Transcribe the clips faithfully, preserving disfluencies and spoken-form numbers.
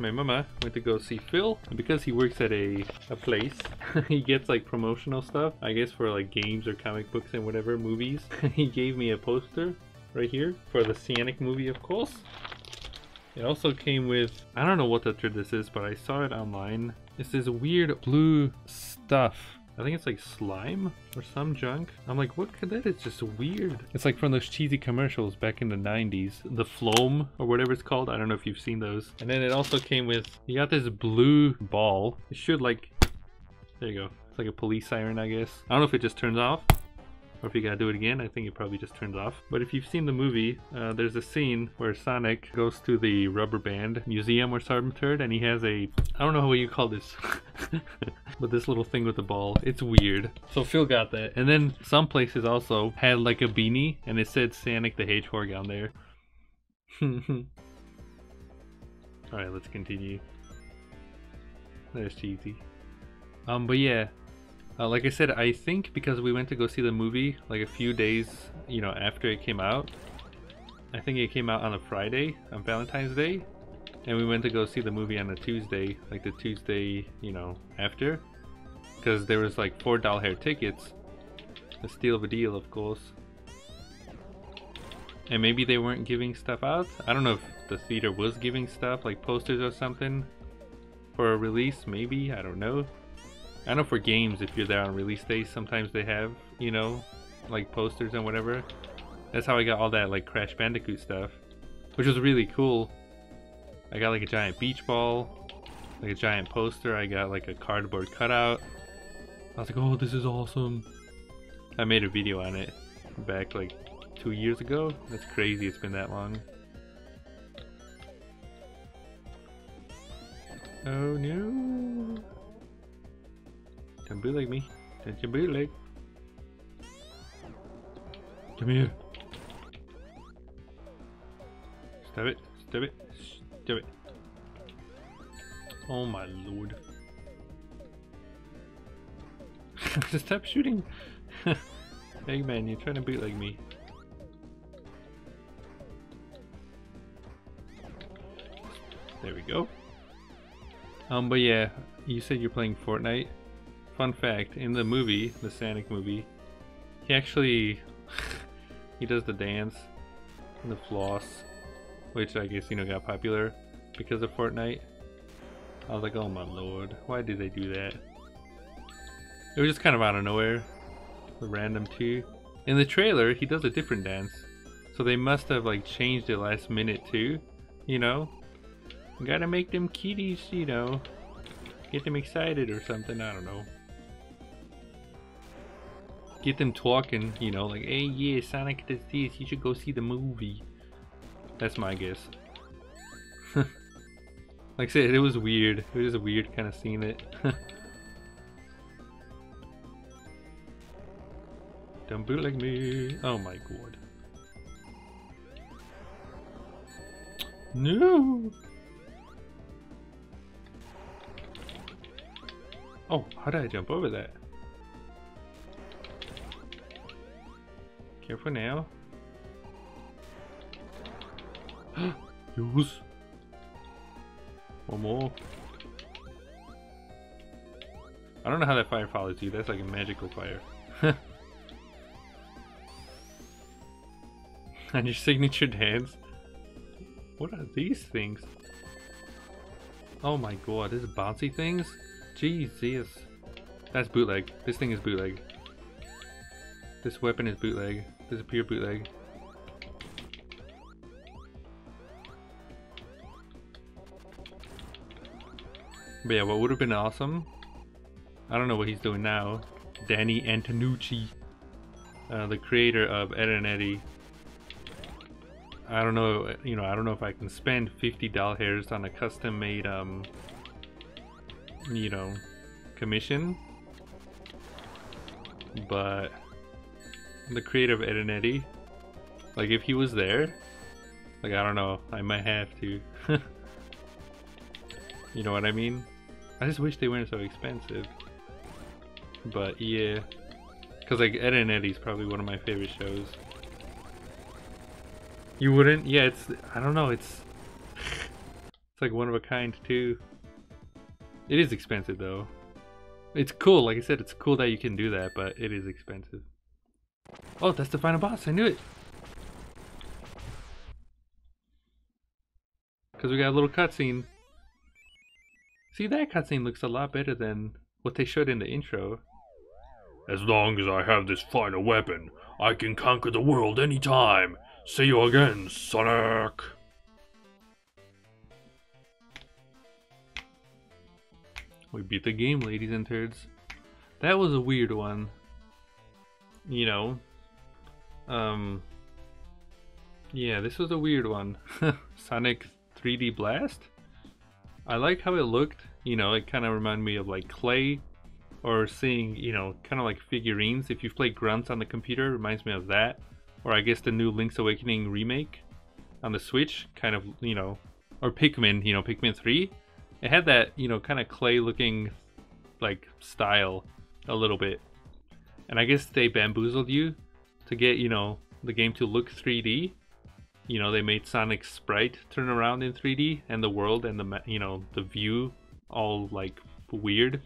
my mama went to go see Phil, and because he works at a, a place, he gets like promotional stuff, I guess for like games or comic books and whatever, movies. He gave me a poster right here for the Sonic movie, of course. It also came with, I don't know what the turd this is, but I saw it online. It's this weird blue stuff. I think it's like slime or some junk. I'm like, what could that? It's just weird. It's like from those cheesy commercials back in the nineties. The Floam or whatever it's called. I don't know if you've seen those. And then it also came with, you got this blue ball. It should like, there you go. It's like a police siren, I guess. I don't know if it just turns off or if you gotta do it again. I think it probably just turns off. But if you've seen the movie, uh, there's a scene where Sonic goes to the rubber band museum or something turd, and he has a, I don't know what you call this, but this little thing with the ball. It's weird. So Phil got that. And then some places also had like a beanie, and it said Sonic the Hedgehog on there. Alright, let's continue. That's cheesy. Um, but yeah. Uh, like I said, I think because we went to go see the movie like a few days, you know, after it came out. I think it came out on a Friday, on Valentine's Day. And we went to go see the movie on a Tuesday, like the Tuesday, you know, after. Because there was like four doll hair tickets. A steal of a deal, of course. And maybe they weren't giving stuff out. I don't know if the theater was giving stuff, like posters or something. For a release, maybe, I don't know. I know for games, if you're there on release days, sometimes they have, you know, like posters and whatever. That's how I got all that like Crash Bandicoot stuff, which was really cool. I got like a giant beach ball, like a giant poster. I got like a cardboard cutout. I was like, oh, this is awesome. I made a video on it back like two years ago. That's crazy, it's been that long. Oh no. Don't be like me. Don't you be like. Come here. Stab it. Stab it. Stab it. Oh my lord. Just stop shooting. Eggman, you're trying to be like me. There we go. Um, but yeah, you said you're playing Fortnite. Fun fact, in the movie, the Sonic movie, he actually, he does the dance and the floss, which I guess, you know, got popular because of Fortnite. I was like, oh my lord, why did they do that? It was just kind of out of nowhere, random too. In the trailer, he does a different dance, so they must have like changed it last minute too, you know? Gotta make them kitties, you know, get them excited or something, I don't know. Get them talking, you know, like, hey, yeah, Sonic does this, you should go see the movie. That's my guess. Like I said, it was weird. It was a weird kind of scene. It. Don't bootleg me. Oh my god. No! Oh, how did I jump over that? Careful now. Use. One more. I don't know how that fire follows you. That's like a magical fire. And your signature dance. What are these things? Oh my god, these bouncy things? Jesus. That's bootleg. This thing is bootleg. This weapon is bootleg. This is pure bootleg. But yeah, what would have been awesome, I don't know what he's doing now, Danny Antonucci, uh, the creator of Ed and Eddy. I don't know, you know, I don't know if I can spend fifty doll hairs on a custom made, um, you know, commission, but the creator of Edd n Eddy, like if he was there, like I don't know, I might have to. You know what I mean? I just wish they weren't so expensive, but yeah, because like Edd n Eddy is probably one of my favorite shows. You wouldn't? Yeah, it's, I don't know, it's It's like one of a kind too. It is expensive though. It's cool, like I said, it's cool that you can do that, but it is expensive. Oh, that's the final boss, I knew it! Because we got a little cutscene. See, that cutscene looks a lot better than what they showed in the intro. As long as I have this final weapon, I can conquer the world anytime! See you again, Sonic! We beat the game, ladies and turds. That was a weird one. You know. Um. Yeah, this was a weird one. Sonic three D Blast? I like how it looked. You know, it kind of reminded me of like clay. Or seeing, you know, kind of like figurines. If you play Grunts on the computer, it reminds me of that. Or I guess the new Link's Awakening remake on the Switch. Kind of, you know. Or Pikmin, you know, Pikmin three. It had that, you know, kind of clay looking like style a little bit. And I guess they bamboozled you to get, you know, the game to look three D. You know, they made Sonic's sprite turn around in three D and the world and the, you know, the view all like weird.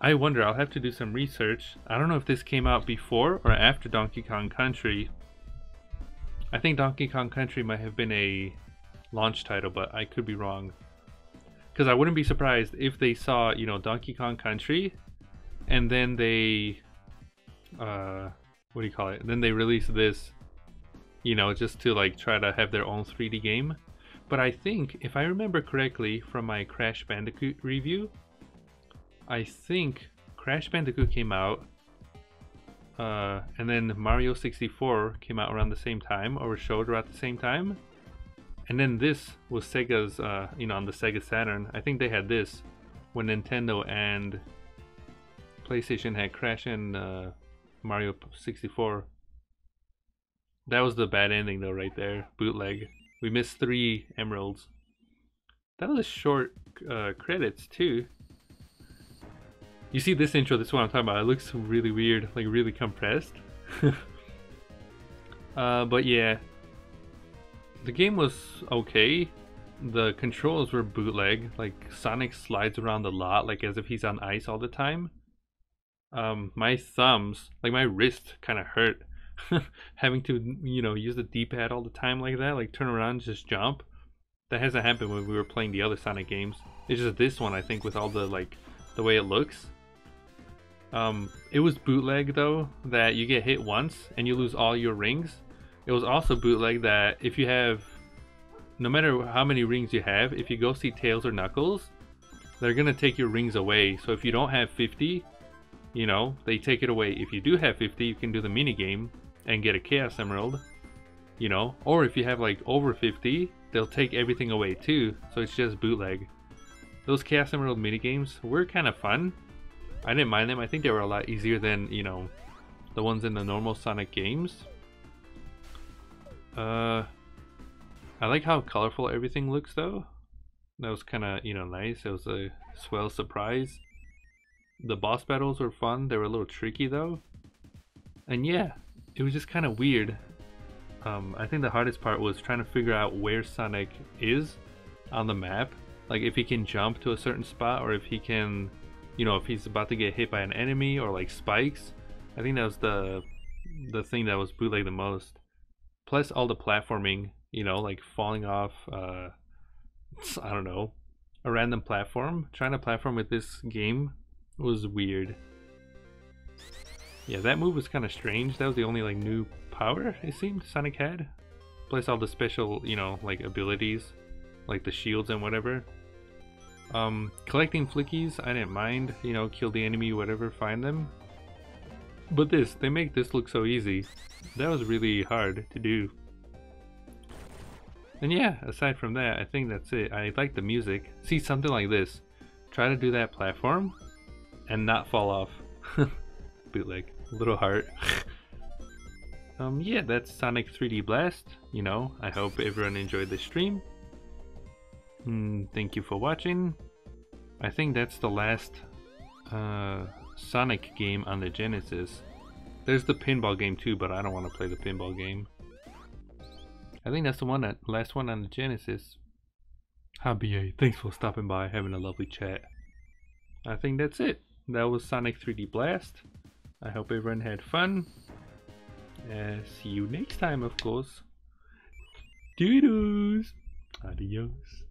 I wonder, I'll have to do some research. I don't know if this came out before or after Donkey Kong Country. I think Donkey Kong Country might have been a launch title, but I could be wrong. Because I wouldn't be surprised if they saw, you know, Donkey Kong Country, and then they, uh, what do you call it? And then they released this, you know, just to like try to have their own three D game. But I think, if I remember correctly from my Crash Bandicoot review, I think Crash Bandicoot came out, uh, and then Mario sixty-four came out around the same time, or showed around the same time. And then this was Sega's, uh, you know, on the Sega Saturn. I think they had this when Nintendo and PlayStation had Crash and uh, Mario sixty-four. That was the bad ending though right there, bootleg. We missed three emeralds. That was short uh, credits too. You see this intro, this is what I'm talking about. It looks really weird, like really compressed. uh, but yeah. The game was okay. The controls were bootleg. Like Sonic slides around a lot, like as if he's on ice all the time. Um, my thumbs, like my wrist, kind of hurt having to, you know, use the D-pad all the time like that. Like turn around, just jump. That hasn't happened when we were playing the other Sonic games. It's just this one, I think, with all the like the way it looks. Um, it was bootleg though, that you get hit once and you lose all your rings. It was also bootleg that if you have, no matter how many rings you have, if you go see Tails or Knuckles, they're gonna take your rings away. So if you don't have fifty, you know, they take it away. If you do have fifty, you can do the minigame and get a Chaos Emerald, you know. Or if you have like over fifty, they'll take everything away too. So it's just bootleg. Those Chaos Emerald minigames were kind of fun. I didn't mind them. I think they were a lot easier than, you know, the ones in the normal Sonic games. Uh, I like how colorful everything looks though. That was kind of, you know, nice. It was a swell surprise. The boss battles were fun. They were a little tricky though. And yeah, it was just kind of weird. Um, I think the hardest part was trying to figure out where Sonic is on the map. Like if he can jump to a certain spot, or if he can, you know, if he's about to get hit by an enemy or like spikes. I think that was the, the thing that was bootleg the most. Plus all the platforming, you know, like falling off, uh, I don't know, a random platform. Trying to platform with this game was weird. Yeah, that move was kind of strange. That was the only, like, new power, it seemed, Sonic had. Plus all the special, you know, like, abilities, like the shields and whatever. Um, collecting flickies, I didn't mind. You know, kill the enemy, whatever, find them. But this, they make this look so easy. That was really hard to do. And yeah, aside from that, I think that's it. I like the music. See, something like this. Try to do that platform and not fall off. Bootleg. Little heart. um, yeah, that's Sonic three D Blast. You know, I hope everyone enjoyed the stream. Mm, thank you for watching. I think that's the last uh, Sonic game on the Genesis. There's the pinball game too, but I don't want to play the pinball game. I think that's the one that last one on the Genesis. Hi B A, thanks for stopping by, having a lovely chat. I think that's it. That was Sonic three D Blast. I hope everyone had fun. Uh, see you next time, of course. Doodles! Adios.